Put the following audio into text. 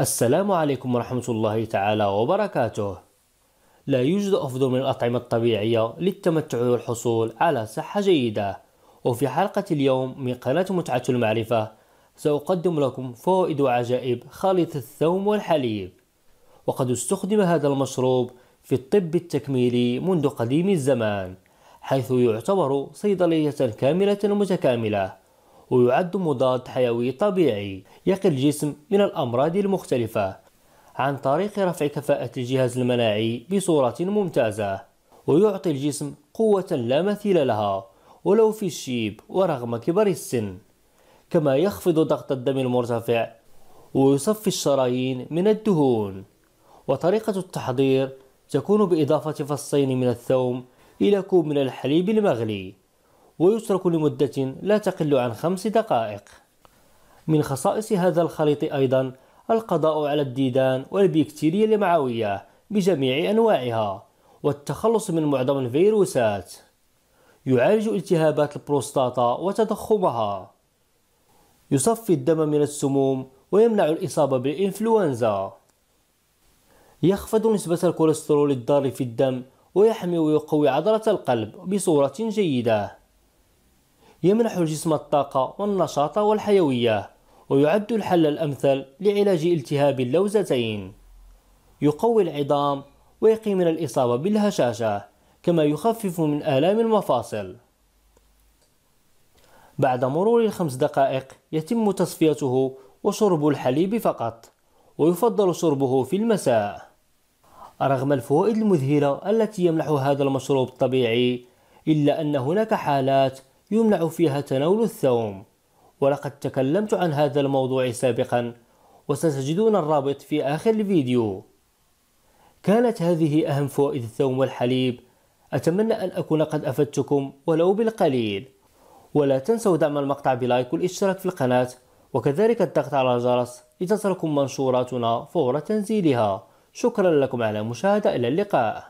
السلام عليكم ورحمة الله تعالى وبركاته. لا يوجد أفضل من الأطعمة الطبيعية للتمتع والحصول على صحة جيدة. وفي حلقة اليوم من قناة متعة المعرفة سأقدم لكم فوائد وعجائب خليط الثوم والحليب. وقد استخدم هذا المشروب في الطب التكميلي منذ قديم الزمان، حيث يعتبر صيدلية كاملة متكاملة، ويعد مضاد حيوي طبيعي يقي الجسم من الأمراض المختلفة عن طريق رفع كفاءة الجهاز المناعي بصورة ممتازة، ويعطي الجسم قوة لا مثيل لها ولو في الشيب ورغم كبر السن. كما يخفض ضغط الدم المرتفع ويصفي الشرايين من الدهون. وطريقة التحضير تكون بإضافة فصين من الثوم إلى كوب من الحليب المغلي، ويترك لمدة لا تقل عن 5 دقائق. من خصائص هذا الخليط أيضا القضاء على الديدان والبكتيريا المعوية بجميع أنواعها، والتخلص من معظم الفيروسات. يعالج التهابات البروستاتا وتضخمها، يصفي الدم من السموم ويمنع الإصابة بالإنفلونزا، يخفض نسبة الكوليسترول الضار في الدم ويحمي ويقوي عضلة القلب بصورة جيدة، يمنح الجسم الطاقة والنشاط والحيوية، ويعد الحل الأمثل لعلاج التهاب اللوزتين، يقوي العظام ويقي من الإصابة بالهشاشة، كما يخفف من آلام المفاصل. بعد مرور 5 دقائق يتم تصفيته وشرب الحليب فقط، ويفضل شربه في المساء. رغم الفوائد المذهلة التي يمنح هذا المشروب الطبيعي، إلا أن هناك حالات يمنع فيها تناول الثوم، ولقد تكلمت عن هذا الموضوع سابقا، وستجدون الرابط في آخر الفيديو. كانت هذه أهم فوائد الثوم والحليب، أتمنى أن أكون قد أفدتكم ولو بالقليل، ولا تنسوا دعم المقطع بلايك والاشتراك في القناة، وكذلك الضغط على الجرس لتصلكم منشوراتنا فور تنزيلها. شكرا لكم على المشاهدة، إلى اللقاء.